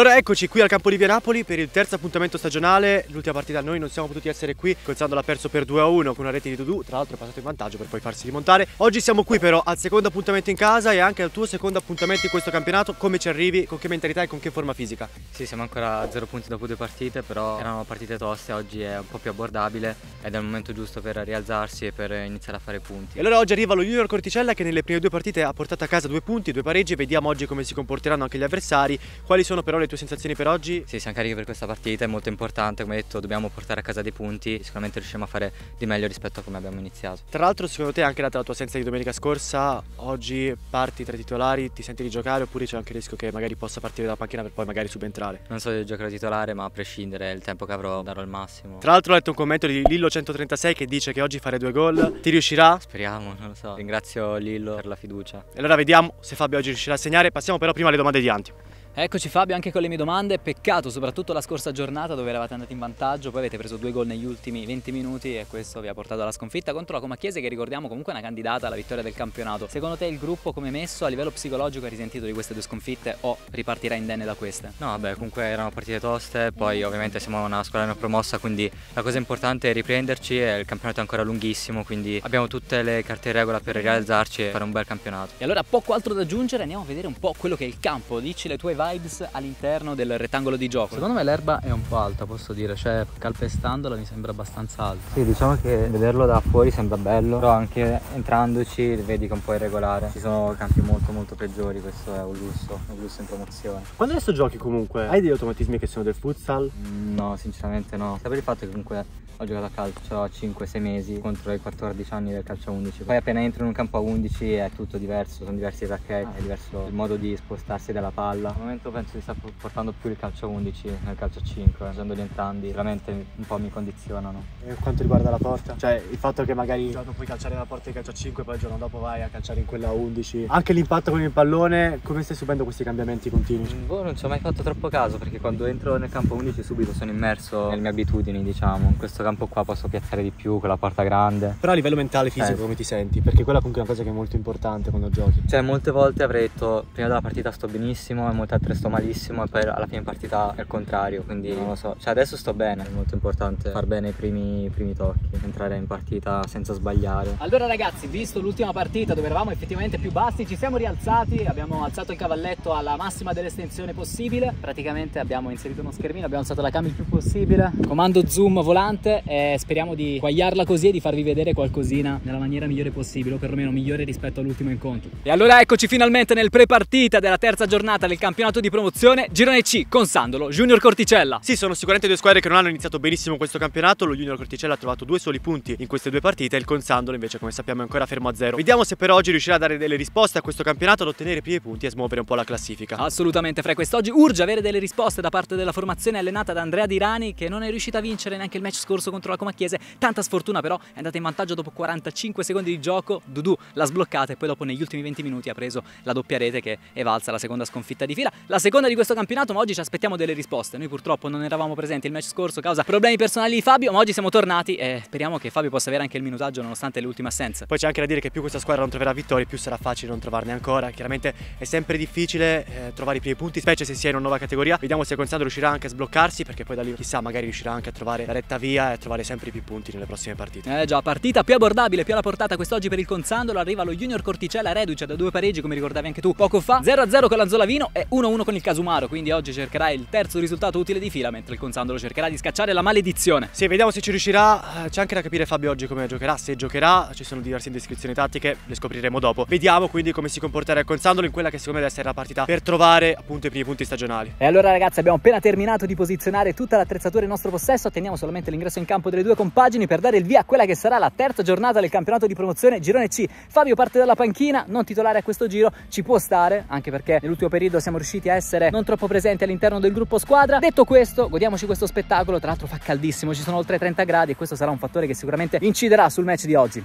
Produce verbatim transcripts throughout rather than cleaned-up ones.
allora eccoci qui al campo di Via Napoli per il terzo appuntamento stagionale. L'ultima partita noi non siamo potuti essere qui, Consandolo ha perso per due a uno con una rete di Dudu, tra l'altro è passato in vantaggio per poi farsi rimontare. Oggi siamo qui però al secondo appuntamento in casa e anche al tuo secondo appuntamento in questo campionato. Come ci arrivi, con che mentalità e con che forma fisica? Sì, siamo ancora a zero punti dopo due partite, però erano partite toste, oggi è un po' più abbordabile ed è il momento giusto per rialzarsi e per iniziare a fare punti. E allora oggi arriva lo Junior Corticella che nelle prime due partite ha portato a casa due punti, due pareggi. Vediamo oggi come si comporteranno anche gli avversari. Quali sono però le tue sensazioni per oggi? Sì, siamo carichi per questa partita, è molto importante, come detto dobbiamo portare a casa dei punti, sicuramente riusciamo a fare di meglio rispetto a come abbiamo iniziato. Tra l'altro secondo te, anche data la tua assenza di domenica scorsa, oggi parti tra i titolari, ti senti di giocare oppure c'è anche il rischio che magari possa partire dalla panchina per poi magari subentrare? Non so se giocherò titolare, ma a prescindere il tempo che avrò darò il massimo. Tra l'altro ho letto un commento di Lillo centotrentasei che dice che oggi fare due gol, ti riuscirà? Speriamo, non lo so, ringrazio Lillo per la fiducia. E allora vediamo se Fabio oggi riuscirà a segnare, passiamo però prima alle domande di Anti. Eccoci Fabio anche con le mie domande, peccato soprattutto la scorsa giornata dove eravate andati in vantaggio, poi avete preso due gol negli ultimi venti minuti e questo vi ha portato alla sconfitta contro la Comacchiese che ricordiamo comunque è una candidata alla vittoria del campionato. Secondo te il gruppo come messo a livello psicologico ha risentito di queste due sconfitte o ripartirà indenne da queste? No vabbè, comunque erano partite toste, poi ovviamente siamo una squadra non promossa quindi la cosa importante è riprenderci e il campionato è ancora lunghissimo quindi abbiamo tutte le carte in regola per rialzarci e fare un bel campionato. E allora poco altro da aggiungere, andiamo a vedere un po' quello che è il campo, dici le tue varie vibes all'interno del rettangolo di gioco. Secondo me l'erba è un po' alta, posso dire, cioè calpestandola mi sembra abbastanza alta. Sì, diciamo che vederlo da fuori sembra bello, però anche entrandoci vedi che è un po' irregolare. Ci sono campi molto molto peggiori, questo è un lusso, un lusso in promozione. Quando adesso giochi comunque, hai degli automatismi che sono del futsal? Mm, no, sinceramente no. Sapete il fatto che comunque ho giocato a calcio ho cinque sei mesi contro i quattordici anni del calcio a undici. Poi appena entro in un campo a undici è tutto diverso, sono diversi i tacchetti, è diverso il modo di spostarsi dalla palla. Al momento penso di star portando più il calcio a undici nel calcio a cinque, usandoli entrambi, veramente un po' mi condizionano. E quanto riguarda la porta? Cioè il fatto che magari non puoi calciare la porta di calcio a cinque, poi il giorno dopo vai a calciare in quella a undici. Anche l'impatto con il pallone, come stai subendo questi cambiamenti continui? Mm, boh, non ci ho mai fatto troppo caso perché quando entro nel campo a undici subito sono immerso nelle mie abitudini, diciamo. In questo campo qua posso piazzare di più con la porta grande. Però a livello mentale e fisico eh. come ti senti? Perché quella comunque è una cosa che è molto importante quando giochi. Cioè molte volte avrei detto prima della partita sto benissimo e molte altre sto malissimo e poi alla fine partita è il contrario, quindi non lo so. Cioè adesso sto bene, è molto importante far bene i primi, i primi tocchi, entrare in partita senza sbagliare. Allora ragazzi, visto l'ultima partita dove eravamo effettivamente più bassi, ci siamo rialzati, abbiamo alzato il cavalletto alla massima dell'estensione possibile, praticamente abbiamo inserito uno schermino, abbiamo alzato la cam il più possibile, comando zoom volante. Eh, speriamo di quagliarla così e di farvi vedere qualcosina nella maniera migliore possibile, o perlomeno migliore rispetto all'ultimo incontro. E allora eccoci finalmente nel pre-partita della terza giornata del campionato di promozione Girone C, Consandolo, Junior Corticella. Sì, sono sicuramente due squadre che non hanno iniziato benissimo questo campionato. Lo Junior Corticella ha trovato due soli punti in queste due partite, il Consandolo invece come sappiamo è ancora fermo a zero. Vediamo se per oggi riuscirà a dare delle risposte a questo campionato, ad ottenere i primi punti e smuovere un po' la classifica. Assolutamente, fra quest'oggi urge avere delle risposte da parte della formazione allenata da Andrea Dirani, che non è riuscita a vincere neanche il match scorso contro la Comacchiese, tanta sfortuna però, è andata in vantaggio dopo quarantacinque secondi di gioco, Dudu l'ha sbloccata e poi dopo negli ultimi venti minuti ha preso la doppia rete che è valsa la seconda sconfitta di fila, la seconda di questo campionato, ma oggi ci aspettiamo delle risposte. Noi purtroppo non eravamo presenti il match scorso causa problemi personali di Fabio, ma oggi siamo tornati e speriamo che Fabio possa avere anche il minutaggio nonostante le ultime assenze. Poi c'è anche da dire che più questa squadra non troverà vittorie, più sarà facile non trovarne ancora. Chiaramente è sempre difficile eh, trovare i primi punti, specie se si è in una nuova categoria. Vediamo se Consandolo riuscirà anche a sbloccarsi, perché poi da lì chissà magari riuscirà anche a trovare la retta via e trovare sempre più punti nelle prossime partite. Eh già, partita più abbordabile, più alla portata quest'oggi per il Consandolo. Arriva lo Junior Corticella reduce da due pareggi, come ricordavi anche tu poco fa, zero a zero con l'Anzolavino e uno a uno con il Casumaro, quindi oggi cercherà il terzo risultato utile di fila, mentre il Consandolo cercherà di scacciare la maledizione. Sì, vediamo se ci riuscirà. C'è anche da capire Fabio oggi come giocherà, se giocherà. Ci sono diverse indiscrezioni tattiche, le scopriremo dopo. Vediamo quindi come si comporterà il Consandolo in quella che secondo me deve essere la partita per trovare appunto i primi punti stagionali. E allora ragazzi, abbiamo appena terminato di posizionare tutta l'attrezzatura in nostro possesso, teniamo solamente l'ingresso in campo delle due compagini per dare il via a quella che sarà la terza giornata del campionato di promozione Girone C. Fabio parte dalla panchina, non titolare a questo giro, ci può stare anche perché nell'ultimo periodo siamo riusciti a essere non troppo presenti all'interno del gruppo squadra. Detto questo, godiamoci questo spettacolo, tra l'altro fa caldissimo, ci sono oltre trenta gradi e questo sarà un fattore che sicuramente inciderà sul match di oggi.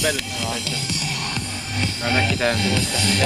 Bello.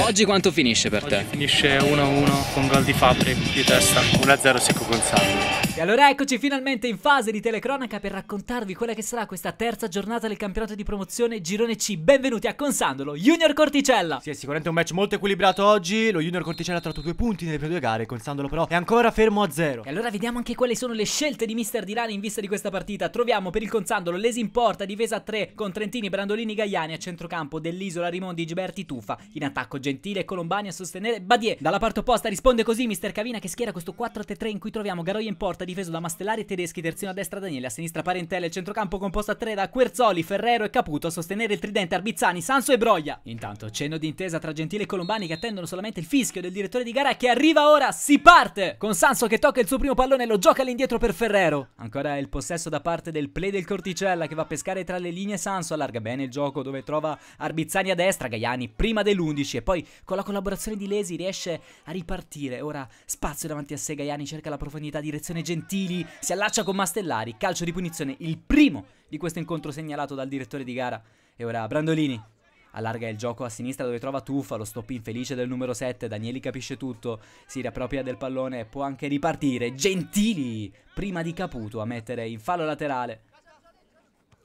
Oggi quanto finisce per te? Oggi finisce uno a uno con gol di Fabri di testa, uno a zero secco Consandolo. E allora eccoci finalmente in fase di telecronaca per raccontarvi quella che sarà questa terza giornata del campionato di promozione Girone C. Benvenuti a Consandolo, Junior Corticella. Sì, è sicuramente un match molto equilibrato oggi. Lo Junior Corticella ha tratto due punti nelle prime due gare, Consandolo però è ancora fermo a zero. E allora vediamo anche quali sono le scelte di mister Dirani in vista di questa partita. Troviamo per il Consandolo Lesi in porta, difesa a tre con Trentini, Brandolini, Gaiani. A centrocampo Dell'Isola, Rimondi, Giberti, Tufa. In attacco Gentili e Colombani a sostenere Badie. Dalla parte opposta risponde così mister Cavina, che schiera questo quattro tre tre in cui troviamo Garoia in porta, difeso da Mastellari e Tedeschi, terzino a destra Danieli, a sinistra Parentela, il centrocampo composto a tre da Querzoli, Ferrero e Caputo, a sostenere il tridente Arbizzani, Sanso e Broglia. Intanto cenno di intesa tra Gentili e Colombani, che attendono solamente il fischio del direttore di gara, che arriva ora. Si parte con Sanso che tocca il suo primo pallone e lo gioca all'indietro per Ferrero. Ancora il possesso da parte del play del Corticella, che va a pescare tra le linee. Sanso allarga bene il gioco dove trova Arbizzani a destra, Gaiani prima dell'undici, e poi con la collaborazione di Lesi riesce a ripartire. Ora spazio davanti a sé, Gaiani cerca la profondità, direzione Gentili, si allaccia con Mastellari, calcio di punizione, il primo di questo incontro segnalato dal direttore di gara. E ora Brandolini allarga il gioco a sinistra dove trova Tufa, lo stop infelice del numero sette, Danieli capisce tutto, si riappropria del pallone e può anche ripartire. Gentili prima di Caputo a mettere in fallo laterale.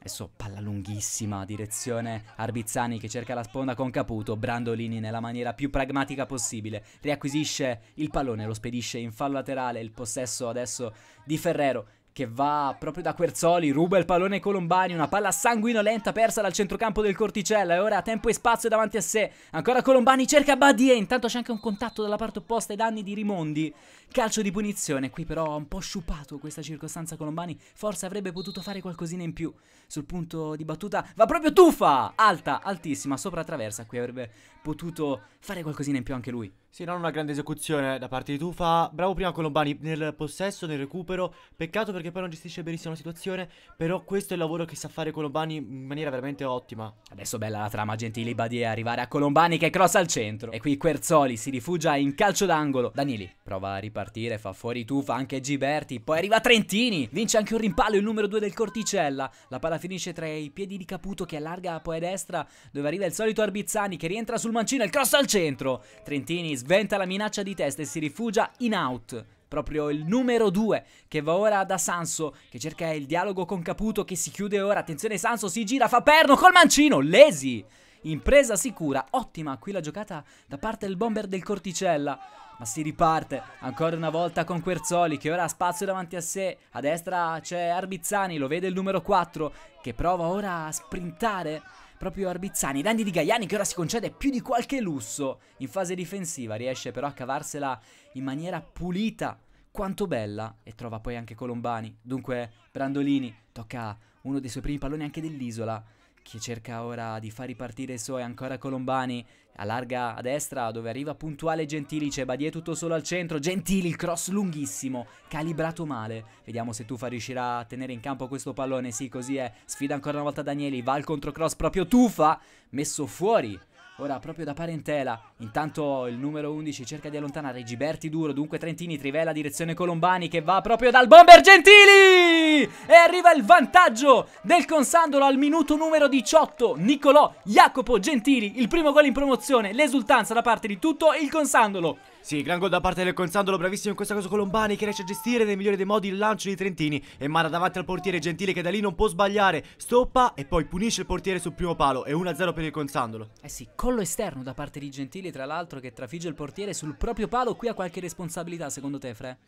Adesso palla lunghissima, direzione Arbizzani che cerca la sponda con Caputo. Brandolini nella maniera più pragmatica possibile riacquisisce il pallone, lo spedisce in fallo laterale. Il possesso adesso di Ferrero, che va proprio da Querzoli, ruba il pallone Colombani, una palla sanguinolenta persa dal centrocampo del Corticella. E ora tempo e spazio davanti a sé, ancora Colombani cerca Badie, intanto c'è anche un contatto dalla parte opposta ai danni di Rimondi, calcio di punizione. Qui però ha un po' sciupato questa circostanza Colombani, forse avrebbe potuto fare qualcosina in più. Sul punto di battuta va proprio Tufa, alta, altissima, sopra traversa, qui avrebbe potuto fare qualcosina in più anche lui. Sì, non una grande esecuzione da parte di Tufa. Bravo prima Colombani nel possesso, nel recupero. Peccato perché poi non gestisce benissimo la situazione. Però questo è il lavoro che sa fare Colombani in maniera veramente ottima. Adesso bella la trama, Gentili, Badie, arrivare a Colombani che cross al centro. E qui Querzoli si rifugia in calcio d'angolo. Danieli prova a ripartire, fa fuori Tufa, anche Giberti. Poi arriva Trentini, vince anche un rimpallo il numero due del Corticella. La palla finisce tra i piedi di Caputo, che allarga poi a destra dove arriva il solito Arbizzani, che rientra sul mancino, il cross al centro. Trentini sventa la minaccia di testa e si rifugia in out. Proprio il numero due che va ora da Sanso, che cerca il dialogo con Caputo, che si chiude ora. Attenzione, Sanso si gira, fa perno col mancino. Lesi, impresa sicura, ottima qui la giocata da parte del bomber del Corticella. Ma si riparte ancora una volta con Querzoli, che ora ha spazio davanti a sé. A destra c'è Arbizzani, lo vede il numero quattro, che prova ora a sprintare. Proprio Arbizzani, i danni di Gaiani, che ora si concede più di qualche lusso in fase difensiva, riesce però a cavarsela in maniera pulita quanto bella, e trova poi anche Colombani. Dunque Brandolini tocca uno dei suoi primi palloni anche dell'Isola, che cerca ora di far ripartire i suoi. Ancora Colombani allarga a destra dove arriva puntuale Gentili, c'è Badie tutto solo al centro. Gentili, il cross lunghissimo, calibrato male. Vediamo se Tufa riuscirà a tenere in campo questo pallone. Sì, così è, sfida ancora una volta Danieli, va al controcross proprio Tufa, messo fuori ora proprio da Parentela. Intanto il numero undici cerca di allontanare Giberti, duro, dunque Trentini trivela direzione Colombani, che va proprio dal bomber Gentili, e arriva il vantaggio del Consandolo al minuto numero diciotto. Nicolò Jacopo Gentili, il primo gol in promozione, l'esultanza da parte di tutto il Consandolo. Sì, gran gol da parte del Consandolo, bravissimo in questa cosa Colombani, che riesce a gestire nel migliore dei modi il lancio di Trentini e manda davanti al portiere Gentili, che da lì non può sbagliare, stoppa e poi punisce il portiere sul primo palo. E uno a zero per il Consandolo. Eh sì, collo esterno da parte di Gentili, tra l'altro, che trafigge il portiere sul proprio palo. Qui ha qualche responsabilità secondo te, Fre?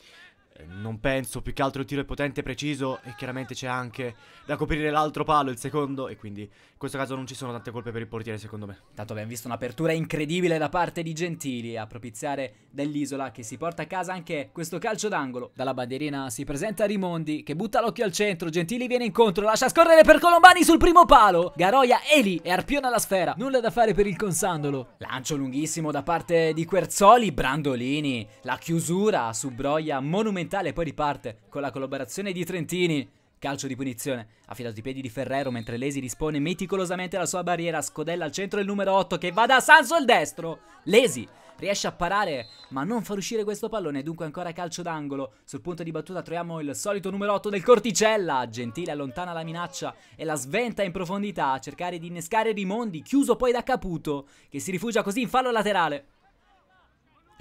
Eh, non penso, più che altro il tiro è potente e preciso, e chiaramente c'è anche da coprire l'altro palo, il secondo, e quindi in questo caso non ci sono tante colpe per il portiere secondo me. Tanto abbiamo visto un'apertura incredibile da parte di Gentili a propiziare dell'Isola, che si porta a casa anche questo calcio d'angolo. Dalla bandierina si presenta Rimondi, che butta l'occhio al centro. Gentili viene incontro, lascia scorrere per Colombani sul primo palo. Garoia è lì e arpiona la sfera. Nulla da fare per il Consandolo. Lancio lunghissimo da parte di Querzoli. Brandolini, la chiusura su Broglia monumentale, poi riparte con la collaborazione di Trentini. Calcio di punizione affidato ai piedi di Ferrero, mentre Lesi dispone meticolosamente la sua barriera, scodella al centro il numero otto, che va da Sanso il destro. Lesi riesce a parare ma non fa uscire questo pallone, dunque ancora calcio d'angolo. Sul punto di battuta troviamo il solito numero otto del Corticella. Gentile allontana la minaccia e la sventa in profondità a cercare di innescare Rimondi, chiuso poi da Caputo, che si rifugia così in fallo laterale.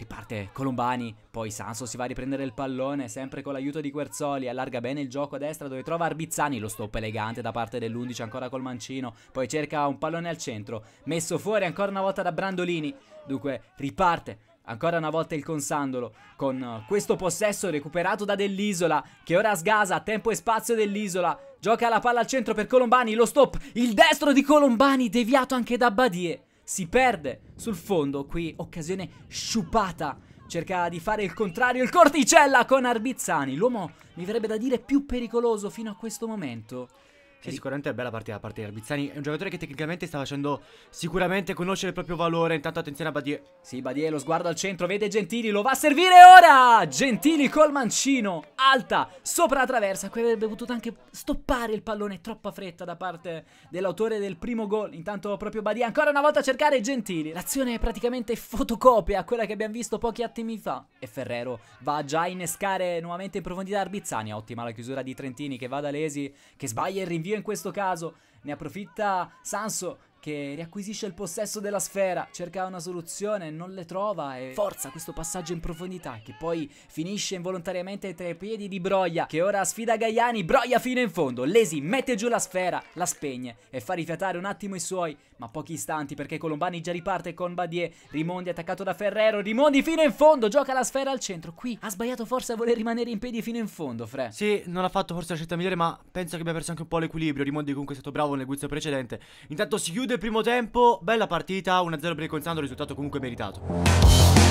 Riparte Colombani, poi Sanso si va a riprendere il pallone, sempre con l'aiuto di Querzoli, allarga bene il gioco a destra dove trova Arbizzani, lo stop elegante da parte dell'undici ancora col mancino, poi cerca un pallone al centro, messo fuori ancora una volta da Brandolini, dunque riparte ancora una volta il Consandolo con questo possesso recuperato da Dell'Isola, che ora sgasa tempo e spazio Dell'Isola, gioca la palla al centro per Colombani, lo stop, il destro di Colombani deviato anche da Badie, si perde sul fondo, qui occasione sciupata, cerca di fare il contrario il Corticella con Arbizzani, l'uomo mi verrebbe da dire più pericoloso fino a questo momento. Sì, sicuramente è bella partita da parte di Arbizzani, è un giocatore che tecnicamente sta facendo sicuramente conoscere il proprio valore, intanto attenzione a Badie. Sì, Badie lo sguardo al centro, vede Gentili, lo va a servire ora! Gentili col mancino, alta, sopra la traversa, qui avrebbe potuto anche stoppare il pallone, troppa fretta da parte dell'autore del primo gol, intanto proprio Badie ancora una volta a cercare Gentili, l'azione è praticamente fotocopia a quella che abbiamo visto pochi attimi fa, e Ferrero va già a innescare nuovamente in profondità Arbizzani, ottima la chiusura di Trentini che va da Lesi, che sbaglia il rinvio in questo caso, ne approfitta Sanso che riacquisisce il possesso della sfera, cerca una soluzione, non le trova e forza questo passaggio in profondità che poi finisce involontariamente tra i piedi di Broglia che ora sfida Gaiani, Broglia fino in fondo, Lesi mette giù la sfera, la spegne e fa rifiatare un attimo i suoi, ma pochi istanti perché Colombani già riparte con Badie, Rimondi attaccato da Ferrero, Rimondi fino in fondo, gioca la sfera al centro, qui ha sbagliato forse a voler rimanere in piedi fino in fondo, Fre. Sì, non ha fatto forse la scelta migliore ma penso che abbia perso anche un po' l'equilibrio, Rimondi comunque è stato bravo nel guizzo precedente, intanto si chiude il primo tempo, bella partita, uno a zero per il Consandolo, risultato comunque meritato.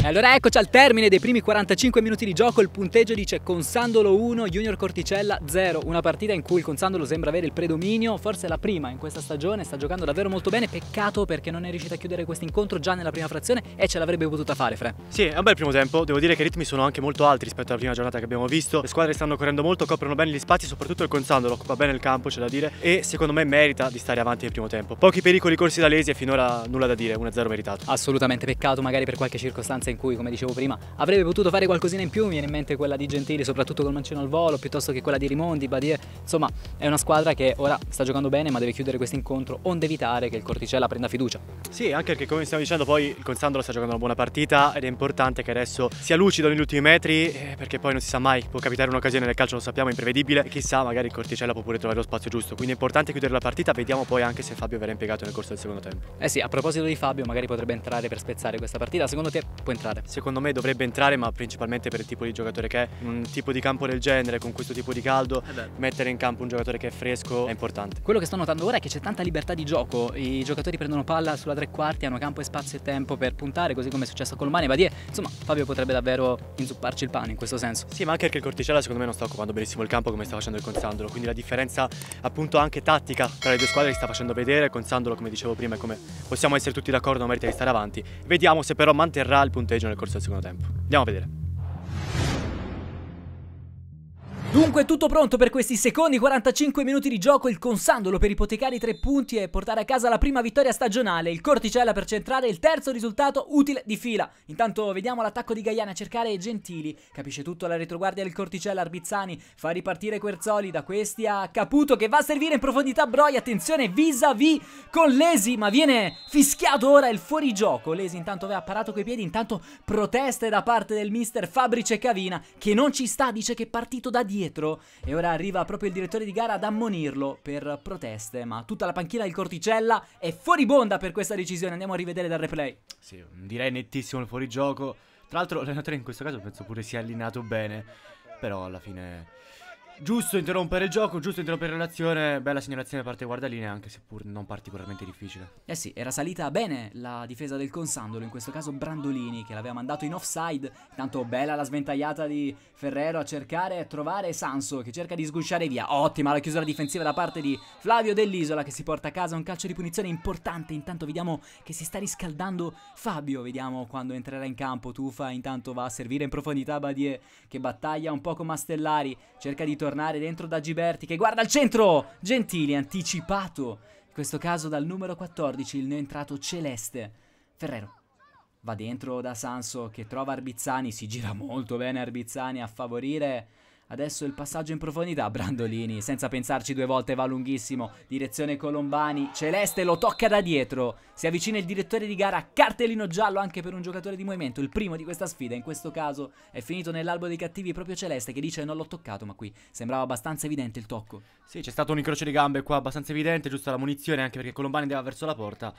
E allora eccoci al termine dei primi quarantacinque minuti di gioco, il punteggio dice Consandolo uno, Junior Corticella zero, una partita in cui il Consandolo sembra avere il predominio, forse la prima in questa stagione, sta giocando davvero molto bene, peccato perché non è riuscita a chiudere questo incontro già nella prima frazione e ce l'avrebbe potuta fare, Fre. Sì, è un bel primo tempo, devo dire che i ritmi sono anche molto alti rispetto alla prima giornata che abbiamo visto, le squadre stanno correndo molto, coprono bene gli spazi, soprattutto il Consandolo occupa bene il campo, c'è da dire, e secondo me merita di stare avanti nel primo tempo, pochi pericoli corsi da Lesi e finora nulla da dire, uno a zero meritato. Assolutamente, peccato magari per qualche circostanza in cui, come dicevo prima, avrebbe potuto fare qualcosina in più, mi viene in mente quella di Gentili soprattutto col mancino al volo, piuttosto che quella di Rimondi, Badie, insomma è una squadra che ora sta giocando bene ma deve chiudere questo incontro onde evitare che il Corticella prenda fiducia. Sì, anche perché come stiamo dicendo poi il Consandolo sta giocando una buona partita ed è importante che adesso sia lucido negli ultimi metri eh, perché poi non si sa mai, può capitare un'occasione nel calcio, lo sappiamo, è imprevedibile e chissà magari il Corticella può pure trovare lo spazio giusto, quindi è importante chiudere la partita, vediamo poi anche se Fabio verrà impiegato nel corso del secondo tempo. Eh sì, a proposito di Fabio, magari potrebbe entrare per spezzare questa partita, secondo te può entrare? Secondo me dovrebbe entrare, ma principalmente per il tipo di giocatore che è, un tipo di campo del genere con questo tipo di caldo, eh mettere in campo un giocatore che è fresco è importante. Quello che sto notando ora è che c'è tanta libertà di gioco, i giocatori prendono palla sulla tre quarti, hanno campo e spazio e tempo per puntare, così come è successo con Mani e Badie, insomma Fabio potrebbe davvero inzupparci il pane in questo senso. Sì, ma anche perché il Corticella secondo me non sta occupando benissimo il campo come sta facendo il Consandolo, quindi la differenza appunto anche tattica tra le due squadre si sta facendo vedere, il Consandolo come dicevo prima e come possiamo essere tutti d'accordo merita di stare avanti, vediamo se però manterrà il punteggio nel corso del secondo tempo. Andiamo a vedere. Dunque tutto pronto per questi secondi quarantacinque minuti di gioco, il Consandolo per ipotecare i tre punti e portare a casa la prima vittoria stagionale, il Corticella per centrare il terzo risultato utile di fila. Intanto vediamo l'attacco di Gaiani a cercare Gentili, capisce tutto alla retroguardia del Corticella, Arbizzani fa ripartire Querzoli, da questi a Caputo che va a servire in profondità Broglia, attenzione vis-à-vis con Lesi ma viene fischiato ora il fuorigioco, Lesi intanto aveva parato coi piedi, intanto proteste da parte del mister Fabrice Cavina che non ci sta, dice che è partito da dietro. Dietro, e ora arriva proprio il direttore di gara ad ammonirlo per proteste, ma tutta la panchina del Corticella è fuoribonda per questa decisione, andiamo a rivedere dal replay. Sì, direi nettissimo il fuorigioco, tra l'altro l'allenatore in questo caso penso pure sia allineato bene, però alla fine giusto interrompere il gioco, giusto interrompere l'azione, bella segnalazione da parte guardalinea anche seppur non particolarmente difficile. Eh sì, era salita bene la difesa del Consandolo, in questo caso Brandolini che l'aveva mandato in offside, tanto bella la sventagliata di Ferrero a cercare e trovare Sanso che cerca di sgusciare via, ottima la chiusura difensiva da parte di Flavio Dell'Isola che si porta a casa un calcio di punizione importante, intanto vediamo che si sta riscaldando Fabio, vediamo quando entrerà in campo, Tufa intanto va a servire in profondità Badie che battaglia un po' con Mastellari, cerca di tornare tornare dentro da Giberti che guarda al centro, Gentili anticipato in questo caso dal numero quattordici il neoentrato Celeste, Ferrero va dentro da Sanso che trova Arbizzani, si gira molto bene Arbizzani a favorire Adesso il passaggio in profondità, Brandolini senza pensarci due volte va lunghissimo, direzione Colombani, Celeste lo tocca da dietro, si avvicina il direttore di gara, cartellino giallo anche per un giocatore di movimento, il primo di questa sfida, in questo caso è finito nell'albo dei cattivi proprio Celeste, che dice non l'ho toccato, ma qui sembrava abbastanza evidente il tocco. Sì, c'è stato un incrocio di gambe qua abbastanza evidente, giusta la munizione anche perché Colombani andava verso la porta,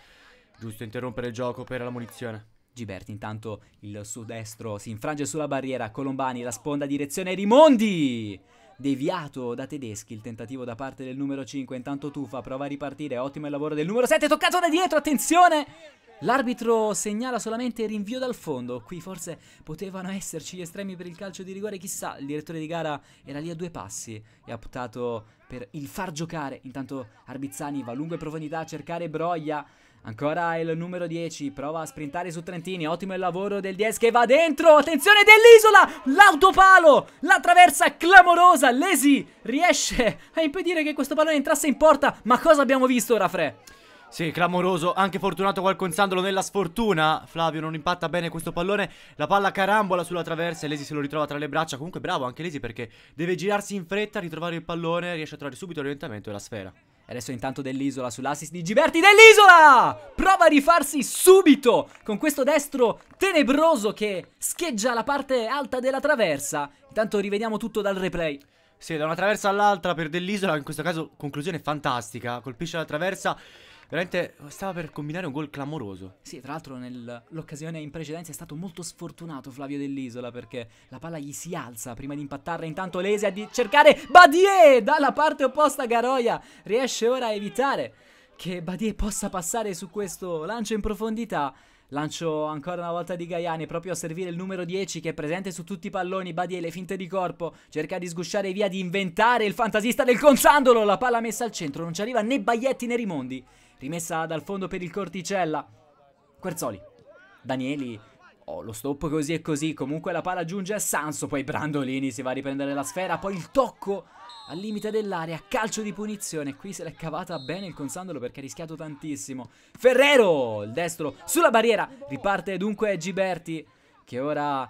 giusto interrompere il gioco per la munizione. Giberti intanto il suo destro si infrange sulla barriera, Colombani la sponda direzione Rimondi, deviato da Tedeschi il tentativo da parte del numero cinque, intanto Tufa prova a ripartire, ottimo il lavoro del numero sette, toccato da dietro, attenzione, l'arbitro segnala solamente rinvio dal fondo, qui forse potevano esserci gli estremi per il calcio di rigore, chissà, il direttore di gara era lì a due passi e ha optato per il far giocare, intanto Arbizzani va lungo in profondità a cercare Broglia, ancora il numero dieci, prova a sprintare su Trentini, ottimo il lavoro del diez che va dentro, attenzione Dell'Isola, l'autopalo, la traversa clamorosa, Lesi riesce a impedire che questo pallone entrasse in porta, ma cosa abbiamo visto ora, Fre? Sì, clamoroso, anche fortunato quel Consandolo nella sfortuna, Flavio non impatta bene questo pallone, la palla carambola sulla traversa e Lesi se lo ritrova tra le braccia, comunque bravo anche Lesi perché deve girarsi in fretta, ritrovare il pallone, riesce a trovare subito l'orientamento e la sfera. Adesso intanto Dell'Isola sull'assist di Giberti, Dell'Isola prova a rifarsi subito con questo destro tenebroso che scheggia la parte alta della traversa. Intanto rivediamo tutto dal replay. Sì, da una traversa all'altra per Dell'Isola, in questo caso conclusione fantastica, colpisce la traversa, veramente stava per combinare un gol clamoroso. Sì, tra l'altro nell'occasione in precedenza è stato molto sfortunato Flavio Dell'Isola perché la palla gli si alza prima di impattarla, intanto Lesi a cercare Badie dalla parte opposta, Garoia riesce ora a evitare che Badie possa passare su questo lancio in profondità. Lancio ancora una volta di Gaiani proprio a servire il numero dieci che è presente su tutti i palloni, Badie le finte di corpo, cerca di sgusciare via, di inventare il fantasista del Consandolo, la palla messa al centro, non ci arriva né Baglietti né Rimondi, rimessa dal fondo per il Corticella, Querzoli, Danieli, oh, lo stop così e così, comunque la palla giunge a Sanso, poi Brandolini si va a riprendere la sfera, poi il tocco al limite dell'area, calcio di punizione, qui se l'è cavata bene il Consandolo perché ha rischiato tantissimo, Ferrero, il destro sulla barriera, riparte dunque Giberti che ora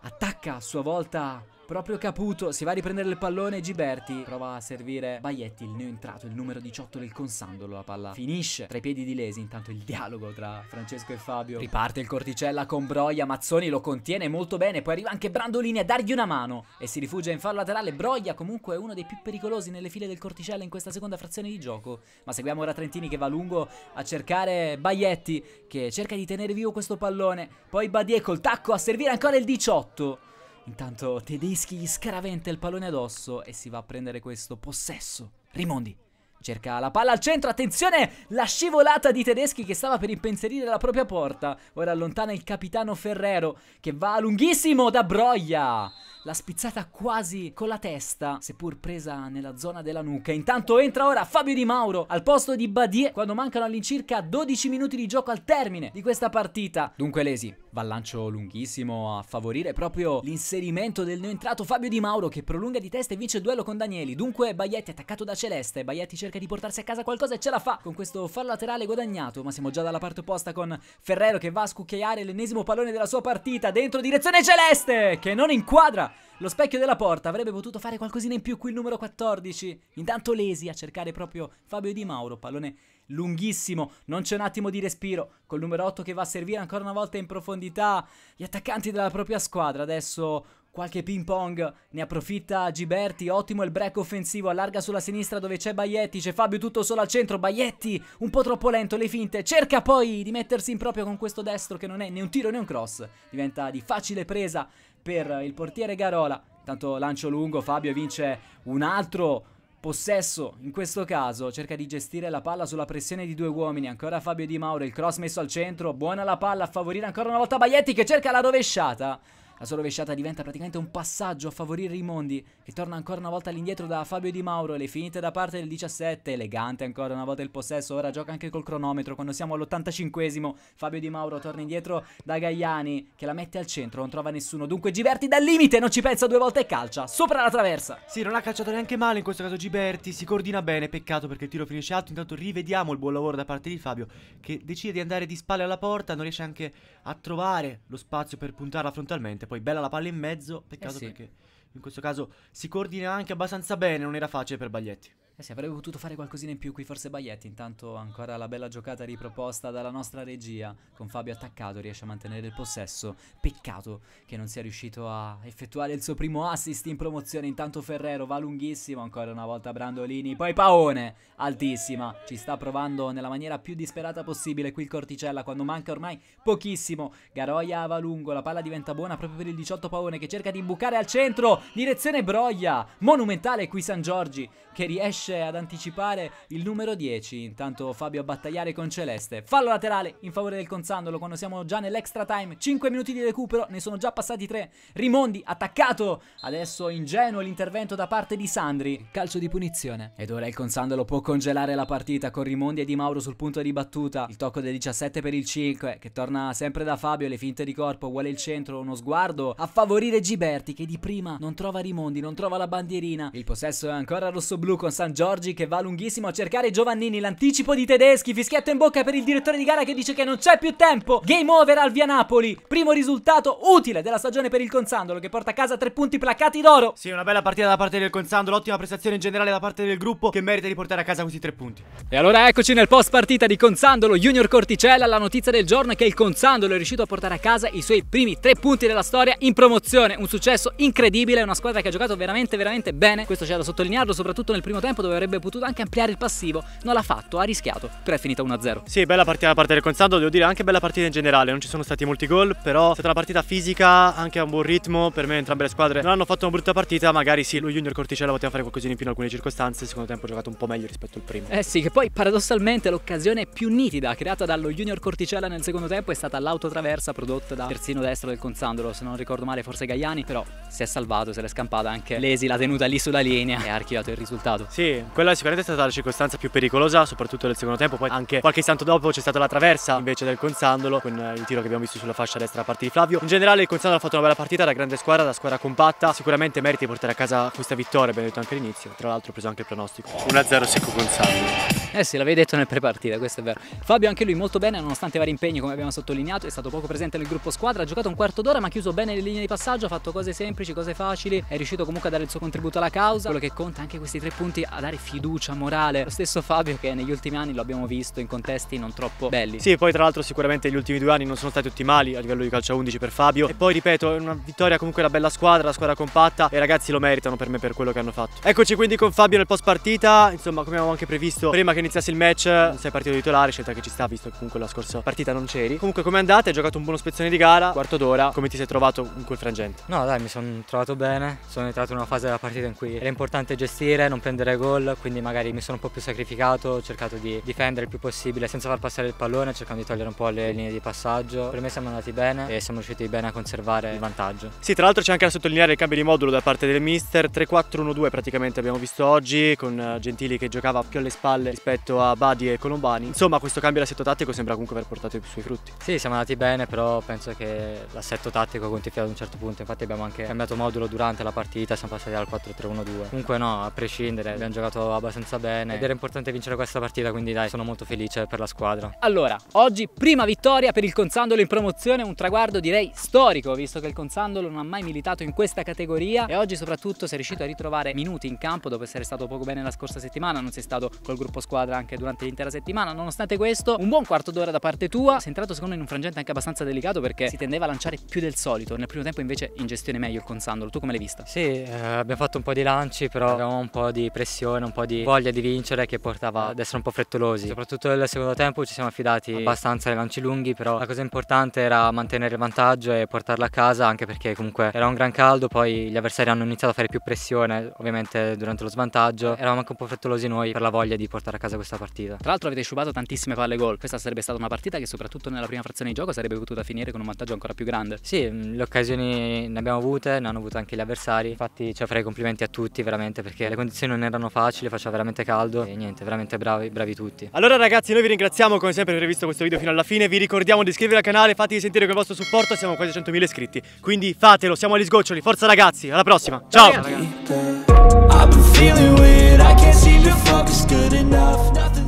attacca a sua volta proprio Caputo, si va a riprendere il pallone, Giberti prova a servire Baglietti, il neoentrato, il numero diciotto del Consandolo, la palla finisce tra i piedi di Lesi, intanto il dialogo tra Francesco e Fabio, riparte il Corticella con Broglia, Mazzoni lo contiene molto bene, poi arriva anche Brandolini a dargli una mano e si rifugia in fallo laterale, Broglia comunque è uno dei più pericolosi nelle file del Corticella in questa seconda frazione di gioco, ma seguiamo ora Trentini che va lungo a cercare Baglietti che cerca di tenere vivo questo pallone, poi Badie col tacco a servire ancora il diciotto, intanto Tedeschi gli scaraventa il pallone addosso e si va a prendere questo possesso. Rimondi cerca la palla al centro, attenzione, la scivolata di Tedeschi che stava per impensierire la propria porta, ora allontana il capitano Ferrero che va lunghissimo da Broglia, la spizzata quasi con la testa, seppur presa nella zona della nuca, intanto entra ora Fabio Di Mauro al posto di Badie quando mancano all'incirca dodici minuti di gioco al termine di questa partita, dunque Lesi va al lancio lunghissimo a favorire proprio l'inserimento del neoentrato Fabio Di Mauro che prolunga di testa e vince il duello con Danieli, dunque Baglietti attaccato da Celeste, Baglietti cerca di portarsi a casa qualcosa e ce la fa con questo fallo laterale guadagnato, ma siamo già dalla parte opposta con Ferrero che va a scucchiaiare l'ennesimo pallone della sua partita dentro direzione Celeste che non inquadra lo specchio della porta, avrebbe potuto fare qualcosina in più qui il numero quattordici, intanto Lesi a cercare proprio Fabio Di Mauro, pallone lunghissimo, non c'è un attimo di respiro col numero otto che va a servire ancora una volta in profondità gli attaccanti della propria squadra, adesso qualche ping pong, ne approfitta Giberti, ottimo il break offensivo, allarga sulla sinistra dove c'è Baglietti, c'è Fabio tutto solo al centro, Baglietti un po' troppo lento, le finte, cerca poi di mettersi in proprio con questo destro che non è né un tiro né un cross, diventa di facile presa per il portiere Garola, tanto lancio lungo, Fabio vince un altro possesso, in questo caso cerca di gestire la palla sulla pressione di due uomini, ancora Fabio Di Mauro, il cross messo al centro, buona la palla a favorire ancora una volta Baglietti che cerca la rovesciata, la sua rovesciata diventa praticamente un passaggio a favorire Rimondi che torna ancora una volta all'indietro da Fabio Di Mauro, le finite da parte del diciassette, elegante ancora una volta il possesso, ora gioca anche col cronometro quando siamo all'ottantacinquesimo, Fabio Di Mauro torna indietro da Gaiani che la mette al centro, non trova nessuno, dunque Giberti dal limite non ci pensa due volte e calcia sopra la traversa. Sì, non ha calciato neanche male in questo caso Giberti, si coordina bene, peccato perché il tiro finisce alto, intanto rivediamo il buon lavoro da parte di Fabio che decide di andare di spalle alla porta, non riesce anche a trovare lo spazio per puntarla frontalmente, poi bella la palla in mezzo, peccato eh sì. perché In questo caso si coordina anche abbastanza bene, non era facile per Baglietti. Eh sì, avrebbe potuto fare qualcosina in più qui forse Baglietti. Intanto ancora la bella giocata riproposta dalla nostra regia, con Fabio attaccato, riesce a mantenere il possesso. Peccato che non sia riuscito a effettuare il suo primo assist in promozione. Intanto Ferrero va lunghissimo, ancora una volta Brandolini, poi Paone, altissima. Ci sta provando nella maniera più disperata possibile qui il Corticella, quando manca ormai pochissimo. Garoia va lungo, la palla diventa buona proprio per il diciotto Paone, che cerca di imbucare al centro, direzione Broglia. Monumentale qui San Giorgi, che riesce ad anticipare il numero dieci. Intanto Fabio a battagliare con Celeste. Fallo laterale in favore del Consandolo quando siamo già nell'extra time. cinque minuti di recupero, ne sono già passati tre. Rimondi attaccato, adesso ingenuo l'intervento da parte di Sandri, calcio di punizione. Ed ora il Consandolo può congelare la partita con Rimondi e Di Mauro sul punto di battuta. Il tocco del diciassette per il cinque, che torna sempre da Fabio, le finte di corpo, vuole il centro, uno sguardo a favorire Giberti, che di prima non trova Rimondi, non trova la bandierina. Il possesso è ancora rossoblù con San Giorgi, che va lunghissimo a cercare Giovannini, l'anticipo di Tedeschi, fischietto in bocca per il direttore di gara che dice che non c'è più tempo. Game over al Via Napoli, primo risultato utile della stagione per il Consandolo, che porta a casa tre punti placcati d'oro. Sì, una bella partita da parte del Consandolo, ottima prestazione in generale da parte del gruppo, che merita di portare a casa questi tre punti. E allora eccoci nel post partita di Consandolo Junior Corticella. La notizia del giorno è che il Consandolo è riuscito a portare a casa i suoi primi tre punti della storia in promozione, un successo incredibile, una squadra che ha giocato veramente veramente bene, questo c'è da sottolinearlo, soprattutto nel primo tempo dove avrebbe potuto anche ampliare il passivo, non l'ha fatto, ha rischiato, però è finita uno a zero. Sì, bella partita da parte del Consandolo, devo dire anche bella partita in generale, non ci sono stati molti gol, però è stata una partita fisica, anche a un buon ritmo, per me entrambe le squadre non hanno fatto una brutta partita, magari sì, lo Junior Corticella poteva fare qualcosina in più in alcune circostanze, il secondo tempo ha giocato un po' meglio rispetto al primo. Eh sì, che poi paradossalmente l'occasione più nitida creata dallo Junior Corticella nel secondo tempo è stata l'autotraversa prodotta da terzino destro del Consandolo, se non ricordo male forse Gaiani, però si è salvato, se l'è scampata anche Lesi, l'ha tenuta lì sulla linea e ha archiviato il risultato. Sì, quella sicuramente è stata la circostanza più pericolosa, soprattutto nel secondo tempo. Poi anche qualche istante dopo c'è stata la traversa invece del Consandolo, con il tiro che abbiamo visto sulla fascia destra da parte di Flavio. In generale il Consandolo ha fatto una bella partita, da grande squadra, da squadra compatta, sicuramente merita di portare a casa questa vittoria, abbiamo detto anche all'inizio, tra l'altro ho preso anche il pronostico uno a zero secco Consandolo. Eh sì, l'avevi detto nel prepartita, questo è vero. Fabio anche lui molto bene, nonostante vari impegni come abbiamo sottolineato, è stato poco presente nel gruppo squadra, ha giocato un quarto d'ora ma ha chiuso bene le linee di passaggio, ha fatto cose semplici, cose facili, è riuscito comunque a dare il suo contributo alla causa, quello che conta anche questi tre punti, a dare fiducia, morale. Lo stesso Fabio che negli ultimi anni lo abbiamo visto in contesti non troppo belli. Sì, poi tra l'altro sicuramente gli ultimi due anni non sono stati ottimali a livello di calcio undici per Fabio. E poi ripeto, è una vittoria comunque, la bella squadra, la squadra compatta, e i ragazzi lo meritano per me per quello che hanno fatto. Eccoci quindi con Fabio nel post partita, insomma come avevamo anche previsto prima che iniziasse il match, non sei partito titolare, scelta che ci sta visto che comunque la scorsa partita non c'eri. Comunque come è andata? Hai giocato un buono spezzone di gara, quarto d'ora, come ti sei trovato in quel frangente? No dai, mi sono trovato bene, sono entrato in una fase della partita in cui era importante gestire, non prendere gol, quindi magari mi sono un po' più sacrificato, ho cercato di difendere il più possibile senza far passare il pallone, cercando di togliere un po' le linee di passaggio. Per me siamo andati bene e siamo riusciti bene a conservare il vantaggio. Sì, tra l'altro c'è anche da sottolineare il cambio di modulo da parte del mister, tre quattro uno due praticamente abbiamo visto oggi, con Gentili che giocava più alle spalle rispetto a Badie e Colombani. Insomma questo cambio di assetto tattico sembra comunque aver portato i suoi frutti. Sì, siamo andati bene, però penso che l'assetto tattico conti fino ad un certo punto, infatti abbiamo anche cambiato modulo durante la partita, siamo passati al quattro tre uno due. Comunque no, a prescindere abbiamo giocato abbastanza bene ed era importante vincere questa partita, quindi dai, sono molto felice per la squadra. Allora, oggi prima vittoria per il Consandolo in promozione, un traguardo direi storico, visto che il Consandolo non ha mai militato in questa categoria e oggi soprattutto si è riuscito a ritrovare minuti in campo dopo essere stato poco bene la scorsa settimana, non sei stato col gruppo squadra anche durante l'intera settimana. Nonostante questo, un buon quarto d'ora da parte tua, sei entrato secondo me in un frangente anche abbastanza delicato perché si tendeva a lanciare più del solito, nel primo tempo invece in gestione meglio il Consandolo, tu come l'hai vista? Sì, eh, abbiamo fatto un po' di lanci, però avevamo un po' di pressione, un po' di voglia di vincere che portava ad essere un po' frettolosi. Soprattutto nel secondo tempo ci siamo affidati abbastanza ai lanci lunghi, però la cosa importante era mantenere il vantaggio e portarla a casa, anche perché comunque era un gran caldo, poi gli avversari hanno iniziato a fare più pressione, ovviamente durante lo svantaggio. Eravamo anche un po' frettolosi noi per la voglia di portare a casa questa partita. Tra l'altro avete sciupato tantissime palle gol, questa sarebbe stata una partita che soprattutto nella prima frazione di gioco sarebbe potuta finire con un vantaggio ancora più grande. Sì, le occasioni ne abbiamo avute, ne hanno avute anche gli avversari, infatti ci farei complimenti a tutti veramente perché le condizioni non erano facili, faceva veramente caldo e niente, veramente bravi, bravi tutti. Allora ragazzi, noi vi ringraziamo come sempre per aver visto questo video fino alla fine, vi ricordiamo di iscrivervi al canale, fatevi sentire con il vostro supporto, siamo quasi centomila iscritti, quindi fatelo, siamo agli sgoccioli, forza ragazzi, alla prossima, ciao ragazzi.